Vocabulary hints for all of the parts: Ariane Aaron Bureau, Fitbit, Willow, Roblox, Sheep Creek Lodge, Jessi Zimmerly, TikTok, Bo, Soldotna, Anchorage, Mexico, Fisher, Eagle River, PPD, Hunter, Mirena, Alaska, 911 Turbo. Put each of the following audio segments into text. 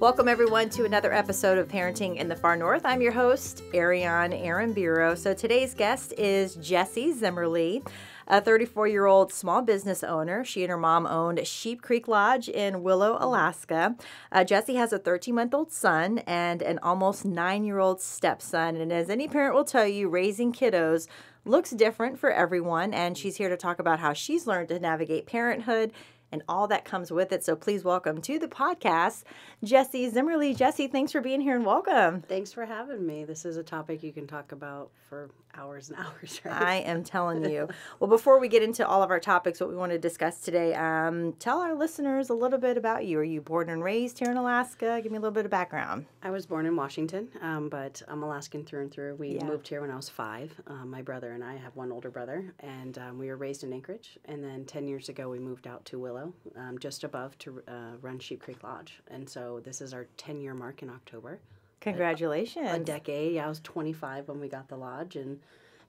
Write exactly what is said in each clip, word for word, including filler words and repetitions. Welcome everyone to another episode of Parenting in the Far North. I'm your host, Ariane Aaron Bureau. So today's guest is Jessi Zimmerly, a thirty-four-year-old small business owner. She and her mom owned Sheep Creek Lodge in Willow, Alaska. Uh, Jessi has a thirteen-month-old son and an almost nine-year-old stepson. And as any parent will tell you, raising kiddos looks different for everyone. And she's here to talk about how she's learned to navigate parenthood and all that comes with it. So please welcome to the podcast, Jessi Zimmerly. Jessi, thanks for being here and welcome. Thanks for having me. This is a topic you can talk about for hours and hours, right? I am telling you. Well, before we get into all of our topics, what we want to discuss today, um, tell our listeners a little bit about you. Are you born and raised here in Alaska? Give me a little bit of background. I was born in Washington, um, but I'm Alaskan through and through. We yeah. moved here when I was five. Um, my brother and I have one older brother, and um, we were raised in Anchorage. And then ten years ago, we moved out to Willow. Um, just above to uh, run Sheep Creek Lodge. And so this is our ten-year mark in October. Congratulations. A, a decade. Yeah, I was twenty-five when we got the lodge, and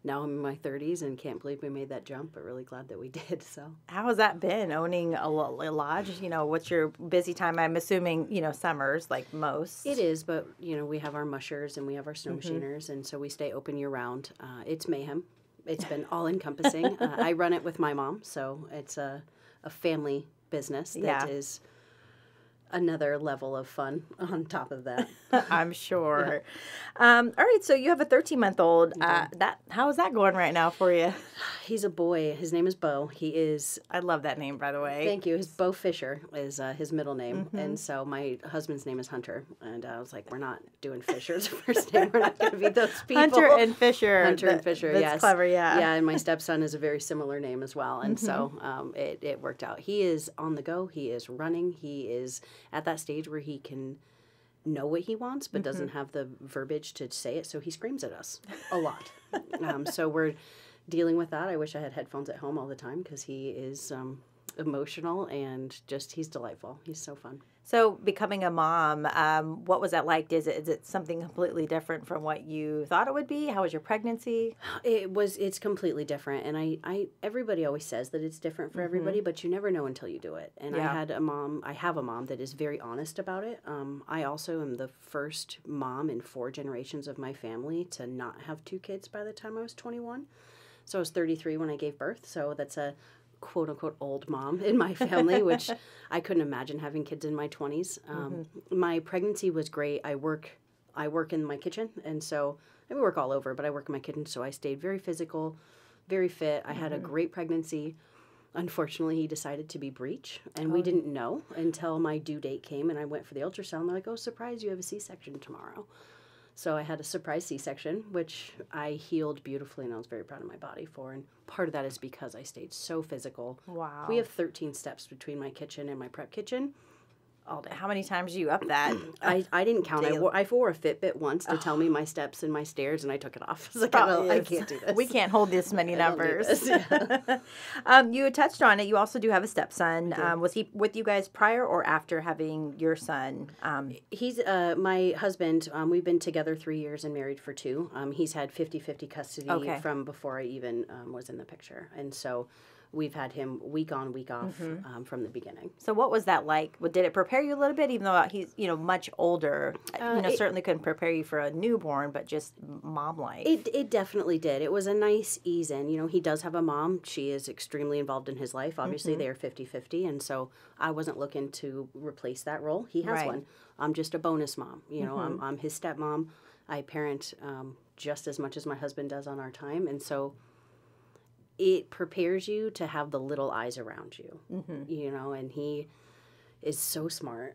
now I'm in my thirties and can't believe we made that jump, but really glad that we did. So how has that been, owning a, a lodge? You know, what's your busy time? I'm assuming, you know, summers, like most. It is, but, you know, we have our mushers and we have our snow mm-hmm. machiners, and so we stay open year-round. Uh, it's mayhem. It's been all-encompassing. uh, I run it with my mom, so it's a... a family business that yeah. is another level of fun on top of that. I'm sure. Yeah. Um, all right, so you have a thirteen-month-old. Mm-hmm. uh, that how is that going right now for you? He's a boy. His name is Bo. He is... I love that name, by the way. Thank you. His Bo Fisher is uh, his middle name, mm-hmm. and so my husband's name is Hunter, and uh, I was like, we're not doing Fisher's first name. We're not going to be those people. Hunter and Fisher. Hunter that, and Fisher, that's yes. That's clever, yeah. Yeah, and my stepson is a very similar name as well, and mm-hmm. so um, it, it worked out. He is on the go. He is running. He is... at that stage where he can know what he wants but mm-hmm. doesn't have the verbiage to say it, so he screams at us a lot. um, so we're dealing with that. I wish I had headphones at home all the time because he is um, emotional and just he's delightful. He's so fun. So becoming a mom, um, what was that like? Is it, is it something completely different from what you thought it would be? How was your pregnancy? It was. It's completely different. And I, I everybody always says that it's different for mm-hmm. everybody, but you never know until you do it. And yeah. I had a mom, I have a mom that is very honest about it. Um, I also am the first mom in four generations of my family to not have two kids by the time I was twenty-one. So I was thirty-three when I gave birth. So that's a quote-unquote old mom in my family, which I couldn't imagine having kids in my twenties. Um, mm-hmm. My pregnancy was great. I work I work in my kitchen, and so I work all over, but I work in my kitchen, so I stayed very physical, very fit. I mm-hmm. had a great pregnancy. Unfortunately, he decided to be breech, and oh. we didn't know until my due date came, and I went for the ultrasound. They're like, oh, surprise, you have a C-section tomorrow. So I had a surprise C-section, which I healed beautifully, and I was very proud of my body for. And part of that is because I stayed so physical. Wow. We have thirteen steps between my kitchen and my prep kitchen all day. How many times are you up that? I, I didn't count. I wore, I wore a Fitbit once to oh. tell me my steps and my stairs, and I took it off. I was like, oh, I can't do this. We can't hold this many numbers. This. Yeah. um, you touched on it. You also do have a stepson. Um, was he with you guys prior or after having your son? Um, he's uh, my husband. Um, we've been together three years and married for two. Um, he's had fifty-fifty custody okay. from before I even um, was in the picture. And so... we've had him week on, week off mm-hmm. um, from the beginning. So what was that like? Well, did it prepare you a little bit, even though he's, you know, much older? Uh, you know, it, certainly couldn't prepare you for a newborn, but just mom life. It, it definitely did. It was a nice ease in. You know, he does have a mom. She is extremely involved in his life. Obviously, mm-hmm. they are fifty-fifty, and so I wasn't looking to replace that role. He has right. one. I'm just a bonus mom. You know, mm-hmm. I'm, I'm his stepmom. I parent um, just as much as my husband does on our time, and so... it prepares you to have the little eyes around you, mm-hmm. you know, and he is so smart,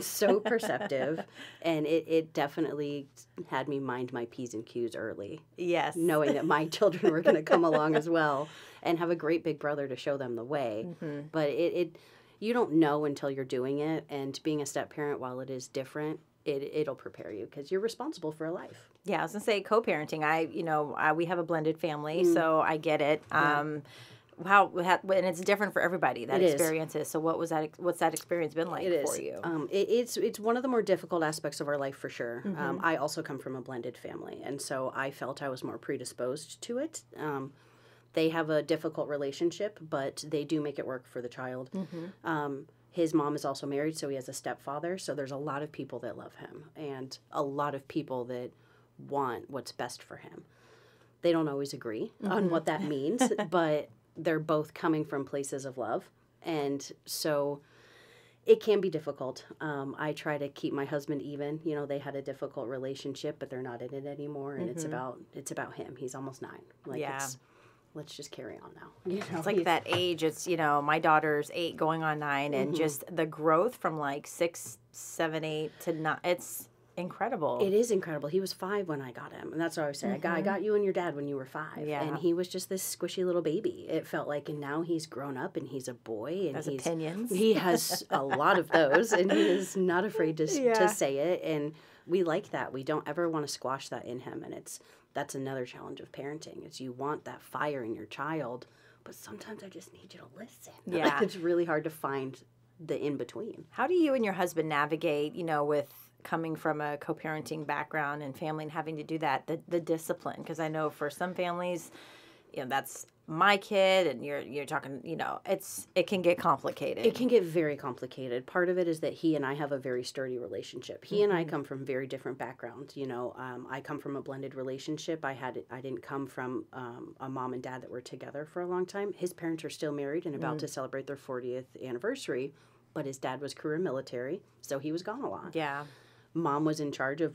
so perceptive, and it, it definitely had me mind my P's and Q's early. Yes. Knowing that my children were going to come along as well and have a great big brother to show them the way. Mm-hmm. But it, it, you don't know until you're doing it, and being a step parent, while it is different, It, it'll prepare you because you're responsible for a life. Yeah, I was going to say co-parenting. I, you know, I, we have a blended family, mm. so I get it. Yeah. Um, how, how, and it's different for everybody, that it experience is. is. So what was that, what's that experience been like it for is. you? Um, it, it's, it's one of the more difficult aspects of our life for sure. Mm-hmm. Um, I also come from a blended family, and so I felt I was more predisposed to it. Um, they have a difficult relationship, but they do make it work for the child. Mm-hmm. Um His mom is also married, so he has a stepfather. So there's a lot of people that love him and a lot of people that want what's best for him. They don't always agree mm-hmm. on what that means, but they're both coming from places of love. And so it can be difficult. Um, I try to keep my husband even. You know, they had a difficult relationship, but they're not in it anymore. And mm-hmm. it's about it's about him. He's almost nine. Like yeah. It's, let's just carry on now. You know? It's like that age. It's, you know, my daughter's eight going on nine, and mm-hmm. just the growth from like six, seven, eight to nine. It's incredible. It is incredible. He was five when I got him. And that's what I was saying. Mm-hmm. I got I got you and your dad when you were five. Yeah. And he was just this squishy little baby. It felt like, and now he's grown up and he's a boy. And those he's, opinions. He has a lot of those, and he is not afraid to, yeah. to say it. And we like that. We don't ever want to squash that in him. And it's that's another challenge of parenting is you want that fire in your child, but sometimes I just need you to listen. Yeah. It's really hard to find the in-between. How do you and your husband navigate, you know, with coming from a co-parenting background and family and having to do that, the, the discipline? Because I know for some families, you know, that's my kid and you're you're talking, you know, it's it can get complicated. It can get very complicated. Part of it is that he and I have a very sturdy relationship. He mm-hmm. and I come from very different backgrounds. You know, um, I come from a blended relationship. I had I didn't come from um, a mom and dad that were together for a long time. His parents are still married and about mm-hmm. to celebrate their fortieth anniversary, but his dad was career military, so he was gone a lot. Yeah. Mom was in charge of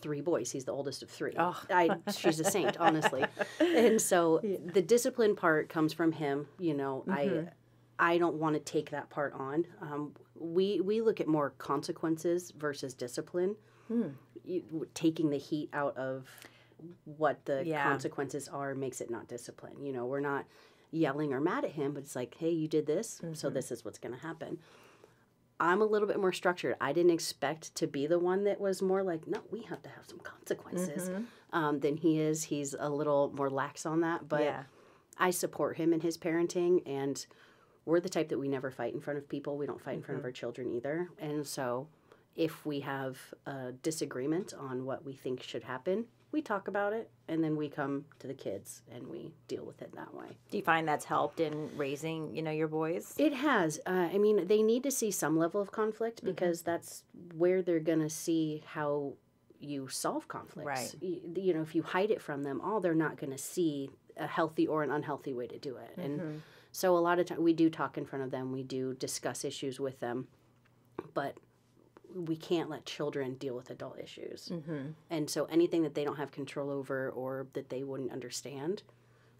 three boys. He's the oldest of three. Oh. I, she's a saint, honestly. And so yeah. the discipline part comes from him. You know, mm-hmm. I I don't want to take that part on. Um, we, we look at more consequences versus discipline, hmm. you, taking the heat out of what the yeah. consequences are makes it not discipline. You know, we're not yelling or mad at him, but it's like, hey, you did this, mm-hmm. so this is what's going to happen. I'm a little bit more structured. I didn't expect to be the one that was more like, no, we have to have some consequences mm-hmm. um, than he is. He's a little more lax on that, but yeah. I support him in his parenting, and we're the type that we never fight in front of people. We don't fight mm-hmm. in front of our children either, and so if we have a disagreement on what we think should happen, we talk about it, and then we come to the kids, and we deal with it that way. Do you find that's helped in raising, you know, your boys? It has. Uh, I mean, they need to see some level of conflict because mm-hmm. that's where they're going to see how you solve conflicts. Right. You, you know, if you hide it from them all, they're not going to see a healthy or an unhealthy way to do it. Mm-hmm. And so a lot of time we do talk in front of them. We do discuss issues with them, but we can't let children deal with adult issues. Mm-hmm. And so anything that they don't have control over or that they wouldn't understand,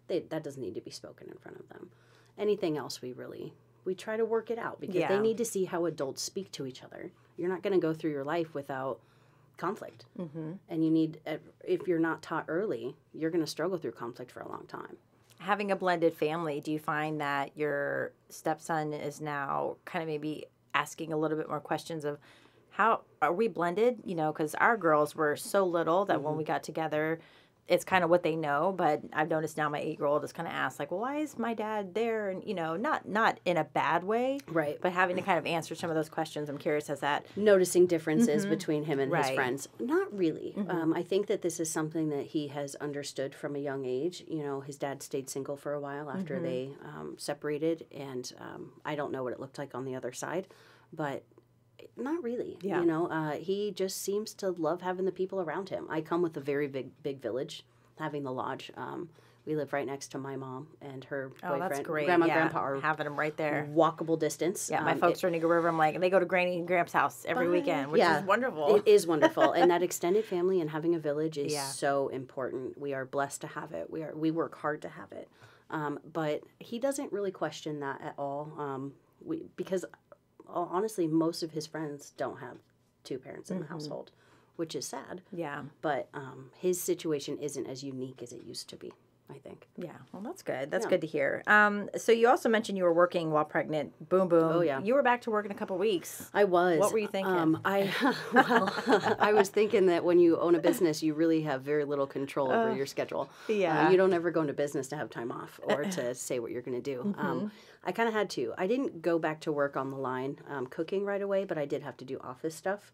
they, that doesn't need to be spoken in front of them. Anything else we really, we try to work it out because yeah. they need to see how adults speak to each other. You're not going to go through your life without conflict. Mm-hmm. And you need, if you're not taught early, you're going to struggle through conflict for a long time. Having a blended family, do you find that your stepson is now kind of maybe asking a little bit more questions of, how are we blended? You know, because our girls were so little that mm-hmm. when we got together, it's kind of what they know. But I've noticed now my eight-year-old is kind of asked, like, well, why is my dad there? And, you know, not not in a bad way. Right. But having to kind of answer some of those questions. I'm curious, has that... Noticing differences mm-hmm. between him and right. his friends. Not really. Mm-hmm. Um, I think that this is something that he has understood from a young age. You know, his dad stayed single for a while after mm-hmm. they um, separated. And um, I don't know what it looked like on the other side. But... Not really. Yeah. You know, uh, he just seems to love having the people around him. I come with a very big, big village, having the lodge. Um, we live right next to my mom and her oh, boyfriend. That's great. Grandma, yeah. grandpa are having them right there. Walkable distance. Yeah, um, my folks it, are in Eagle River. I'm like, and they go to Granny and Gramps' house every but, weekend, which yeah. is wonderful. It is wonderful. And that extended family and having a village is yeah. so important. We are blessed to have it. We are. We work hard to have it. Um, but he doesn't really question that at all. Um, we because. Honestly, most of his friends don't have two parents in the mm-hmm. household, which is sad. Yeah. But um, his situation isn't as unique as it used to be, I think. Yeah. Well, that's good. That's yeah. good to hear. Um, so you also mentioned you were working while pregnant. Boom, boom. Oh, yeah. You were back to work in a couple of weeks. I was. What were you thinking? Um, I well, I was thinking that when you own a business, you really have very little control over uh, your schedule. Yeah. Uh, you don't ever go into business to have time off or to say what you're going to do. Mm-hmm. Um I kind of had to. I didn't go back to work on the line um, cooking right away, but I did have to do office stuff.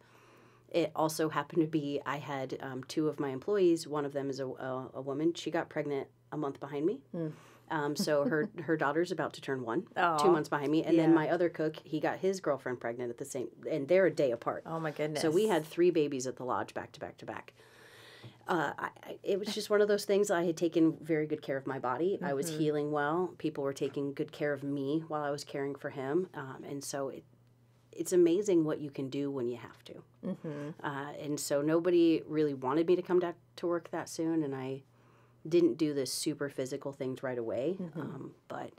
It also happened to be I had um, two of my employees. One of them is a, a, a woman. She got pregnant a month behind me. Mm. Um, so her, her daughter's about to turn one, Aww. two months behind me. And yeah. then my other cook, he got his girlfriend pregnant at the same, and they're a day apart. Oh, my goodness. So we had three babies at the lodge back to back to back. Uh, I, it was just one of those things. I had taken very good care of my body. Mm-hmm. I was healing well. People were taking good care of me while I was caring for him. Um, and so it, it's amazing what you can do when you have to. Mm-hmm. Uh, and so nobody really wanted me to come back to work that soon. And I didn't do the super physical things right away. Mm-hmm. um, but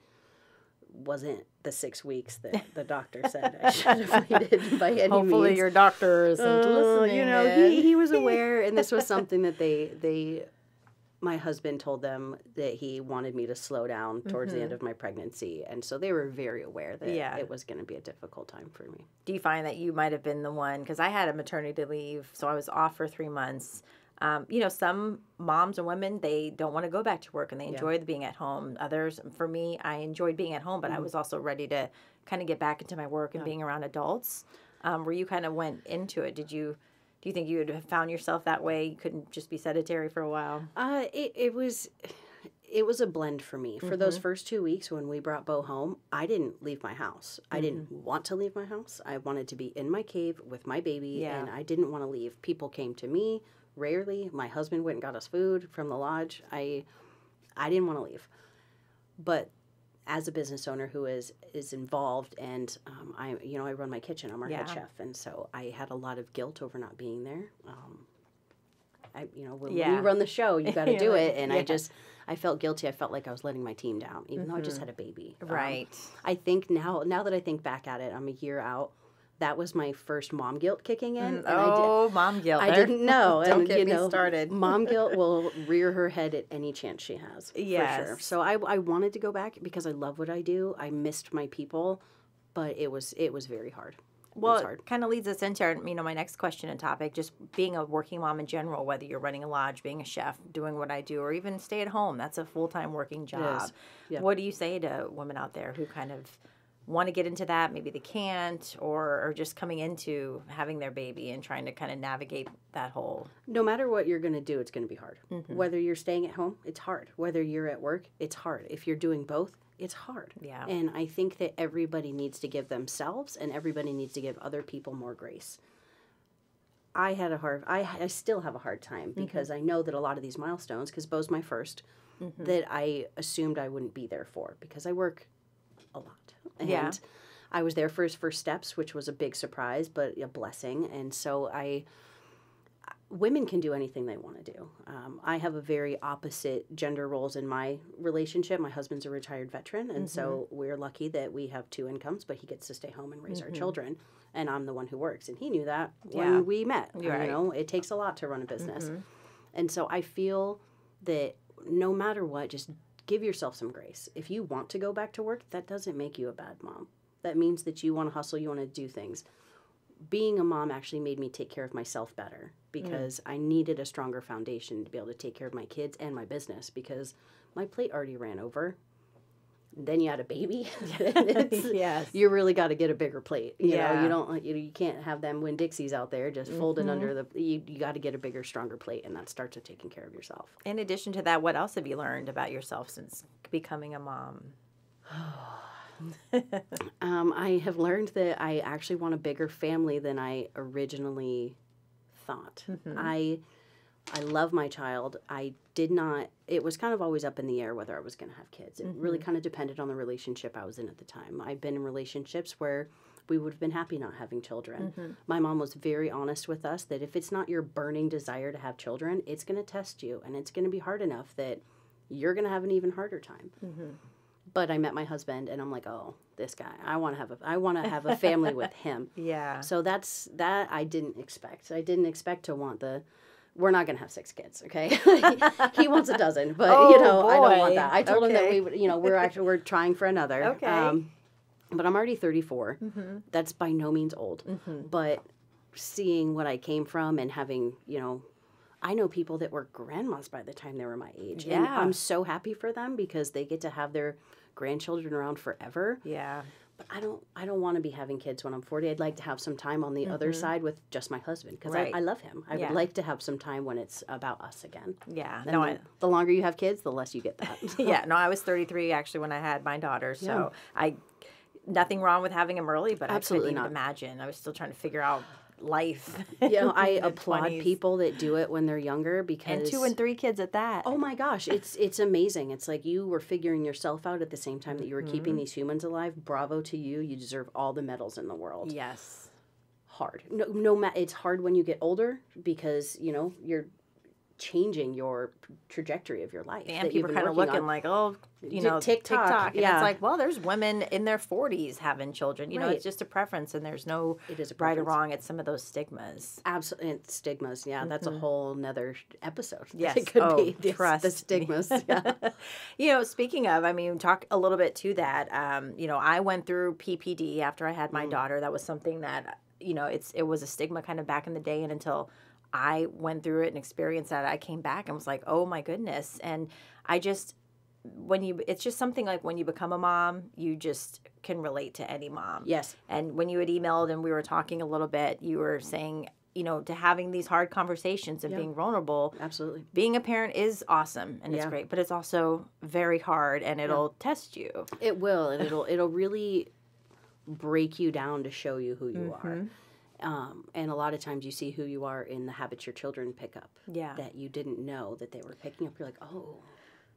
wasn't the six weeks that the doctor said I should have waited by any means. Hopefully your doctor isn't uh, listening. You know, he, he was aware, and this was something that they, they, my husband told them that he wanted me to slow down towards mm-hmm. the end of my pregnancy. And so they were very aware that yeah. it was going to be a difficult time for me. Do you find that you might have been the one, because I had a maternity leave, so I was off for three months. Um, you know, some moms and women, they don't want to go back to work and they enjoy yeah. being at home. Others, for me, I enjoyed being at home, but mm-hmm. I was also ready to kind of get back into my work and yeah. being around adults. Um, where you kind of went into it, did you, do you think you would have found yourself that way? You couldn't just be sedentary for a while? Uh, it, it was... It was a blend for me. For mm-hmm. those first two weeks when we brought Bo home, I didn't leave my house. Mm-hmm. I didn't want to leave my house. I wanted to be in my cave with my baby, yeah. and I didn't want to leave. People came to me rarely. My husband went and got us food from the lodge. I I didn't want to leave. But as a business owner who is is involved, and um, I you know I run my kitchen. I'm our yeah. head chef, and so I had a lot of guilt over not being there. Um, I, you know, when yeah. we run the show, you got to do it. And yeah. I just, I felt guilty. I felt like I was letting my team down, even mm-hmm. though I just had a baby. Right. Um, I think now, now that I think back at it, I'm a year out. That was my first mom guilt kicking in. And oh, I did, mom guilt. I didn't know. Don't and, get you me know, started. Mom guilt will rear her head at any chance she has. Yes. For sure. So I, I wanted to go back because I love what I do. I missed my people, but it was, it was very hard. Well, it kind of leads us into our, you know, my next question and topic, just being a working mom in general, whether you're running a lodge, being a chef, doing what I do, or even stay at home. That's a full-time working job. Yeah. What do you say to women out there who kind of want to get into that, maybe they can't, or, or just coming into having their baby and trying to kind of navigate that whole? No matter what you're going to do, it's going to be hard. Mm-hmm. Whether you're staying at home, it's hard. Whether you're at work, it's hard. If you're doing both, it's hard. Yeah. And I think that everybody needs to give themselves and everybody needs to give other people more grace. I had a hard, I, I still have a hard time because mm-hmm. I know that a lot of these milestones, because Bo's my first, mm-hmm. that I assumed I wouldn't be there for because I work a lot. And yeah. I was there for his first steps, which was a big surprise, but a blessing. And so I, women can do anything they want to do. Um, I have a very opposite gender roles in my relationship. My husband's a retired veteran, and mm-hmm. so we're lucky that we have two incomes, but he gets to stay home and raise mm-hmm. our children, and I'm the one who works. And he knew that yeah. when we met. Right. You know, it takes a lot to run a business. Mm-hmm. And so I feel that no matter what, just give yourself some grace. If you want to go back to work, that doesn't make you a bad mom. That means that you want to hustle, you want to do things. Being a mom actually made me take care of myself better because mm. I needed a stronger foundation to be able to take care of my kids and my business because my plate already ran over. Then you had a baby. Yes. You really got to get a bigger plate. You yeah. know, you don't, you, you can't have them Winn-Dixies out there just mm-hmm. folding under the, you, you got to get a bigger, stronger plate, and that starts with taking care of yourself. In addition to that, what else have you learned about yourself since becoming a mom? um, I have learned that I actually want a bigger family than I originally thought. Mm-hmm. I... I love my child. I did not, it was kind of always up in the air whether I was going to have kids. It mm-hmm. really kind of depended on the relationship I was in at the time. I've been in relationships where we would have been happy not having children. Mm-hmm. My mom was very honest with us that if it's not your burning desire to have children, it's going to test you and it's going to be hard enough that you're going to have an even harder time. Mm-hmm. But I met my husband and I'm like, oh, this guy, I want to have a, I want to have a family with him. Yeah. So that's, that I didn't expect. I didn't expect to want the, we're not going to have six kids, okay? He wants a dozen, but, oh, you know, boy. I don't want that. I told okay. him that we would, you know, we're actually, we're trying for another. Okay. Um, but I'm already thirty-four. Mm-hmm. That's by no means old. Mm-hmm. But seeing what I came from and having, you know, I know people that were grandmas by the time they were my age. Yeah. And I'm so happy for them because they get to have their grandchildren around forever. Yeah. but I don't I don't want to be having kids when I'm forty. I'd like to have some time on the mm-hmm. other side with just my husband, because right. I, I love him. I yeah. would like to have some time when it's about us again. Yeah. And no, the, I, the longer you have kids, the less you get that. Yeah. No, I was thirty-three actually when I had my daughter, so yeah. I nothing wrong with having him early, but absolutely I couldn't not. even imagine. I was still trying to figure out life. You know, I applaud twenties. people that do it when they're younger, because and two and three kids at that. Oh my gosh, it's it's amazing. It's like you were figuring yourself out at the same time that you were mm-hmm. keeping these humans alive. Bravo to you. You deserve all the medals in the world. Yes. Hard. No no ma- it's hard when you get older, because, you know, you're changing your trajectory of your life. And people are kind of looking on. like, oh, you know, TikTok. TikTok. And yeah. it's like, well, there's women in their forties having children. You right. know, it's just a preference, and there's no it is a right or wrong. It's some of those stigmas. Absolutely. Stigmas, yeah. Mm-hmm. That's a whole nother episode. Yes. It could oh, be. Trust. The stigmas. Yeah. You know, speaking of, I mean, talk a little bit to that. Um, you know, I went through P P D after I had my mm. daughter. That was something that, you know, it's it was a stigma kind of back in the day, and until I went through it and experienced that, I came back and was like, oh my goodness. And I just, when you, it's just something like when you become a mom, you just can relate to any mom. Yes. And when you had emailed and we were talking a little bit, you were saying, you know, to having these hard conversations and yeah. being vulnerable. Absolutely. Being a parent is awesome and yeah. it's great, but it's also very hard, and it'll yeah. test you. It will. And it'll, it'll really break you down to show you who you mm-hmm. are. Um, and a lot of times you see who you are in the habits your children pick up yeah. that you didn't know that they were picking up. You're like, oh,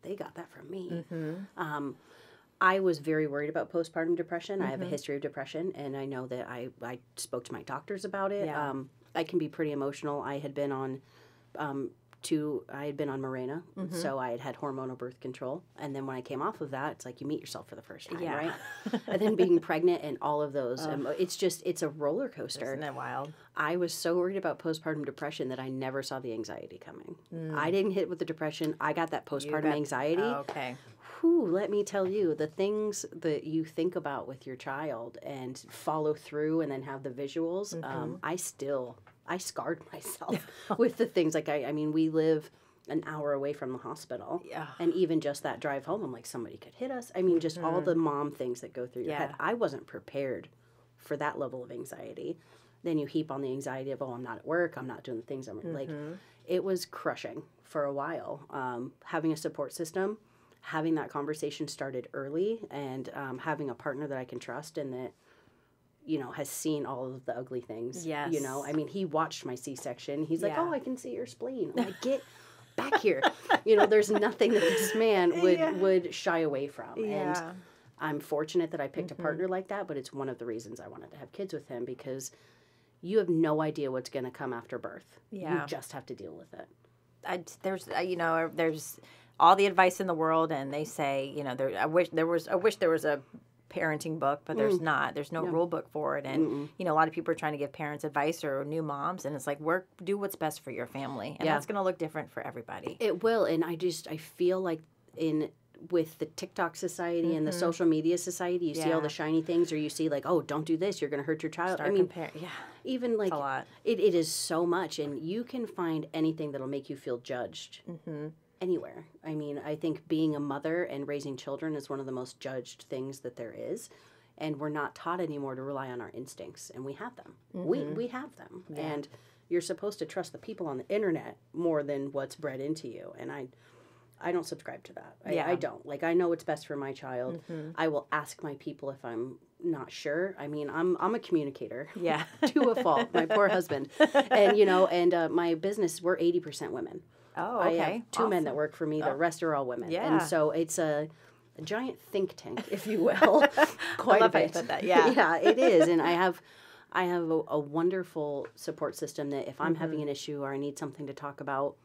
they got that from me. Mm-hmm. Um, I was very worried about postpartum depression. Mm-hmm. I have a history of depression, and I know that I, I spoke to my doctors about it. Yeah. Um, I can be pretty emotional. I had been on um, two, I had been on Mirena, mm-hmm. so I had had hormonal birth control. And then when I came off of that, it's like you meet yourself for the first time, yeah. right? And then being pregnant and all of those, oh. um, it's just, it's a roller coaster. Isn't that wild? I was so worried about postpartum depression that I never saw the anxiety coming. Mm. I didn't hit with the depression. I got that postpartum got, anxiety. Oh, okay. Whew, let me tell you, the things that you think about with your child and follow through and then have the visuals, mm-hmm. um, I still... I scarred myself with the things. Like, I, I mean, we live an hour away from the hospital. Yeah. And even just that drive home, I'm like, somebody could hit us. I mean, just mm-hmm. all the mom things that go through your yeah. head. I wasn't prepared for that level of anxiety. Then you heap on the anxiety of, oh, I'm not at work. I'm not doing the things I'm mm-hmm. like. It was crushing for a while. Um, having a support system, having that conversation started early, and um, having a partner that I can trust and that, you know, has seen all of the ugly things. Yes. You know, I mean, he watched my C-section. He's yeah. like, oh, I can see your spleen. I'm like, get back here. You know, there's nothing that this man would, yeah. would shy away from. Yeah. And I'm fortunate that I picked mm-hmm. a partner like that, but it's one of the reasons I wanted to have kids with him, because you have no idea what's going to come after birth. Yeah. You just have to deal with it. I, there's, you know, there's all the advice in the world, and they say, you know, there. I wish there was, I wish there was a parenting book, but there's mm. not. There's no, no rule book for it. And, Mm-mm. you know, a lot of people are trying to give parents advice or new moms, and it's like, work, do what's best for your family. And yeah. that's going to look different for everybody. It will. And I just, I feel like in, with the TikTok society mm-hmm. and the social media society, you yeah. see all the shiny things, or you see like, oh, don't do this, you're going to hurt your child. Start I mean, compar- yeah. even like, a lot. It, it is so much. And you can find anything that'll make you feel judged. Mm-hmm. Anywhere. I mean, I think being a mother and raising children is one of the most judged things that there is. And we're not taught anymore to rely on our instincts. And we have them. Mm-hmm. We we have them. Yeah. And you're supposed to trust the people on the internet more than what's bred into you. And I I don't subscribe to that. I, yeah. I don't. Like, I know what's best for my child. Mm-hmm. I will ask my people if I'm not sure. I mean, I'm I'm a communicator. Yeah. To a fault. My poor husband. And, you know, and uh, my business, we're eighty percent women. Oh, okay. I have two awesome. men that work for me. The oh. rest are all women. Yeah. And so it's a, a giant think tank, if you will. Quite I love a bit. How you put that. Yeah. Yeah, it is. And I have I have a, a wonderful support system that if I'm mm-hmm. having an issue or I need something to talk about,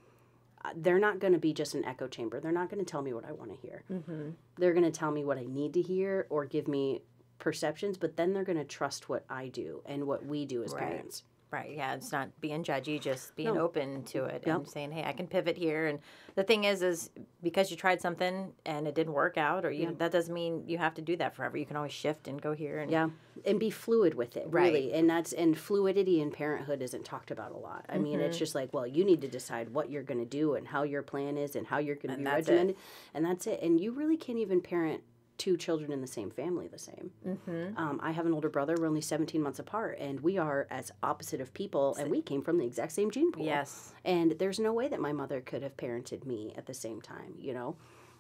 they're not going to be just an echo chamber. They're not going to tell me what I want to hear. Mm-hmm. They're going to tell me what I need to hear or give me perceptions, but then they're going to trust what I do and what we do as right. parents. Right, yeah, it's not being judgy, just being no. open to it yep. and saying, hey, I can pivot here. And the thing is, is because you tried something and it didn't work out, or you, yeah. that doesn't mean you have to do that forever. You can always shift and go here. And yeah, and be fluid with it, right. really. And that's and fluidity in parenthood isn't talked about a lot. I mm-hmm. mean, it's just like, well, you need to decide what you're going to do and how your plan is and how you're going to be regimented. And that's it. And you really can't even parent two children in the same family the same. Mm-hmm. um, I have an older brother. We're only seventeen months apart, and we are as opposite of people, and we came from the exact same gene pool. Yes. And there's no way that my mother could have parented me at the same time, you know.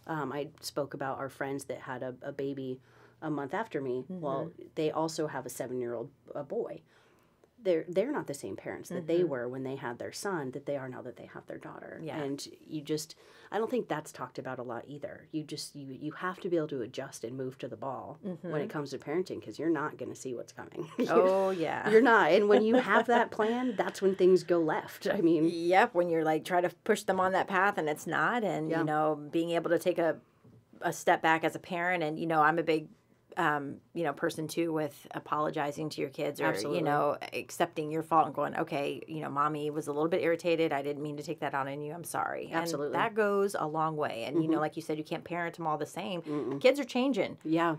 Um, I spoke about our friends that had a, a baby a month after me. Mm-hmm. Well, they also have a seven-year-old a boy. They're, they're not the same parents that mm-hmm. they were when they had their son that they are now that they have their daughter. Yeah. And you just, I don't think that's talked about a lot either. You just, you, you have to be able to adjust and move to the ball mm-hmm. when it comes to parenting, because you're not going to see what's coming. Oh, yeah. You're not. And when you have that plan, that's when things go left. I mean. Yep. When you're like, try to push them on that path and it's not. And, yeah. you know, being able to take a, a step back as a parent. And, you know, I'm a big Um, you know, person too with apologizing to your kids or, Absolutely. you know, accepting your fault and going, okay, you know, mommy was a little bit irritated. I didn't mean to take that on on you. I'm sorry. Absolutely. And that goes a long way. And, mm-hmm. you know, like you said, you can't parent them all the same. Mm-mm. Kids are changing. Yeah.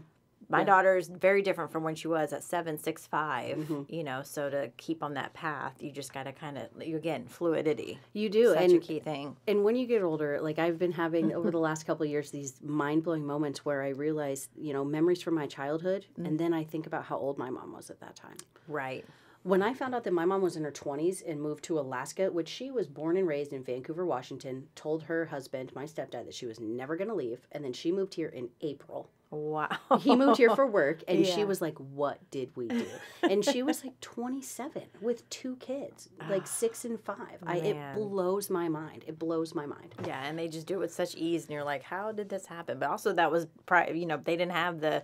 My yeah. daughter is very different from when she was at seven, six, five, mm-hmm. you know, so to keep on that path, you just got to kind of, again, fluidity. You do. Such and, a key thing. And when you get older, like I've been having over the last couple of years, these mind-blowing moments where I realize, you know, memories from my childhood, mm-hmm. and then I think about how old my mom was at that time. Right. When I found out that my mom was in her twenties and moved to Alaska, which she was born and raised in Vancouver, Washington, told her husband, my stepdad, that she was never going to leave, and then she moved here in April. Wow. He moved here for work, and yeah. she was like, what did we do? And she was like twenty-seven with two kids, like six and five. I, it blows my mind. It blows my mind. Yeah, and they just do it with such ease, and you're like, how did this happen? But also that was, pri- you know, they didn't have the...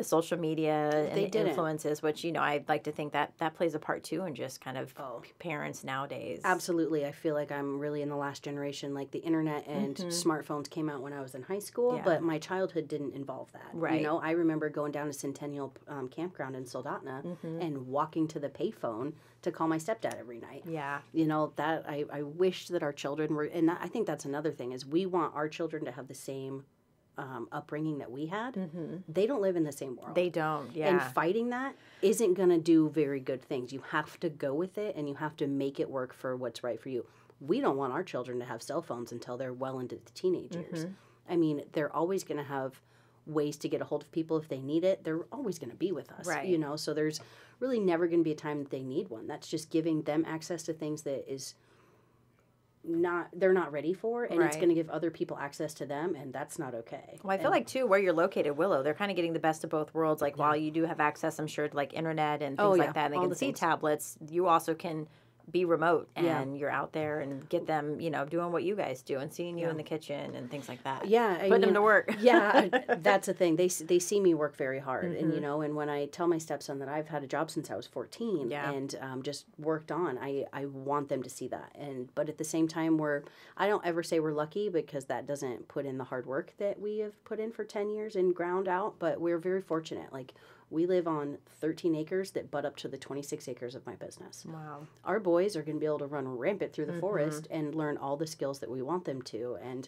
the social media and they the didn't. influences, which, you know, I'd like to think that that plays a part, too, in just kind of oh. parents nowadays. Absolutely. I feel like I'm really in the last generation. Like, the internet and mm-hmm. smartphones came out when I was in high school, yeah. but my childhood didn't involve that. Right. You know, I remember going down to Centennial um, Campground in Soldotna mm-hmm. and walking to the payphone to call my stepdad every night. Yeah. You know, that I, I wish that our children were, and that, I think that's another thing, is we want our children to have the same Um, upbringing that we had. Mm-hmm. They don't live in the same world. They don't, yeah. And fighting that isn't going to do very good things. You have to go with it, and you have to make it work for what's right for you. We don't want our children to have cell phones until they're well into the teenage years. Mm-hmm. I mean, they're always going to have ways to get a hold of people if they need it. They're always going to be with us, right. you know, so there's really never going to be a time that they need one. That's just giving them access to things that is... not they're not ready for, and right. it's going to give other people access to them, and that's not okay. Well, I feel and, like too where you're located, Willow, they're kind of getting the best of both worlds. Like yeah. while you do have access, I'm sure, to like internet and things oh, yeah. like that, and they All can the see things. tablets. You also can be remote, and yeah. you're out there and get them, you know, doing what you guys do and seeing you yeah. in the kitchen and things like that. Yeah, putting I mean, them to work. Yeah, that's the thing. They they see me work very hard, mm-hmm. and you know, and when I tell my stepson that I've had a job since I was fourteen, yeah. and um, just worked on, I I want them to see that. And but at the same time, we're I don't ever say we're lucky, because that doesn't put in the hard work that we have put in for ten years and ground out. But we're very fortunate, like. We live on thirteen acres that butt up to the twenty-six acres of my business. Wow. Our boys are going to be able to run rampant through the mm-hmm. forest and learn all the skills that we want them to. And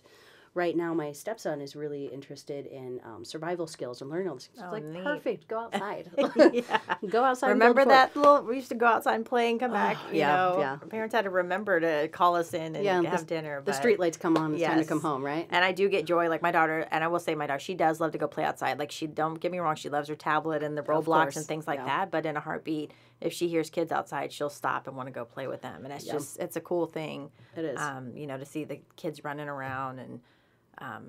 right now my stepson is really interested in um, survival skills and learning all this. It's oh, like, neat. perfect, go outside. yeah. Go outside. Remember that little, we used to go outside and play and come oh, back. You yeah, know, yeah. Parents had to remember to call us in and yeah, have the, dinner. But the street lights come on, it's yes. time to come home, right? And I do get joy. Like my daughter, and I will say my daughter, she does love to go play outside. Like she, don't get me wrong, she loves her tablet and the Roblox and things like yeah. that. But in a heartbeat, if she hears kids outside, she'll stop and want to go play with them. And it's yeah. just, it's a cool thing. It is. Um, you know, to see the kids running around and, Um,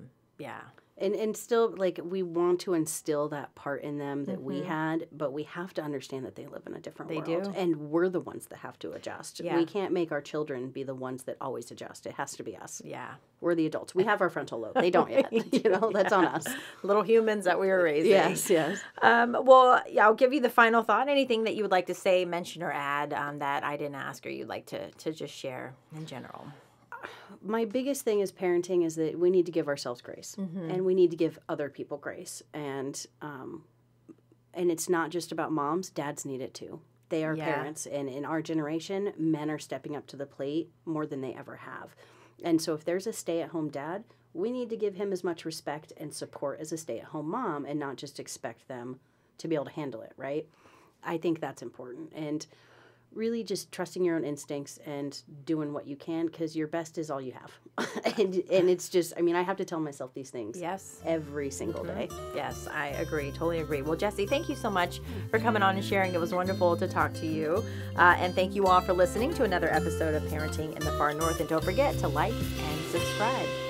yeah. And and still, like, we want to instill that part in them that mm-hmm. we had, but we have to understand that they live in a different they world. They do. And we're the ones that have to adjust. Yeah. We can't make our children be the ones that always adjust. It has to be us. Yeah. We're the adults. We have our frontal lobe. They don't yet. You know, yeah. that's on us. Little humans that we were raising. Yes, yes. Um, well, yeah, I'll give you the final thought. Anything that you would like to say, mention, or add um, that I didn't ask or you'd like to, to just share in general? My biggest thing as parenting is that we need to give ourselves grace, mm-hmm. and we need to give other people grace. And um, and it's not just about moms. Dads need it, too. They are yeah. parents. And in our generation, men are stepping up to the plate more than they ever have. And so if there's a stay-at-home dad, we need to give him as much respect and support as a stay-at-home mom, and not just expect them to be able to handle it, right? I think that's important. And really just trusting your own instincts and doing what you can, because your best is all you have. and and it's just, I mean, I have to tell myself these things yes. every single mm-hmm. day. Yes, I agree. Totally agree. Well, Jessi, thank you so much for coming on and sharing. It was wonderful to talk to you. Uh, and thank you all for listening to another episode of Parenting in the Far North. And don't forget to like and subscribe.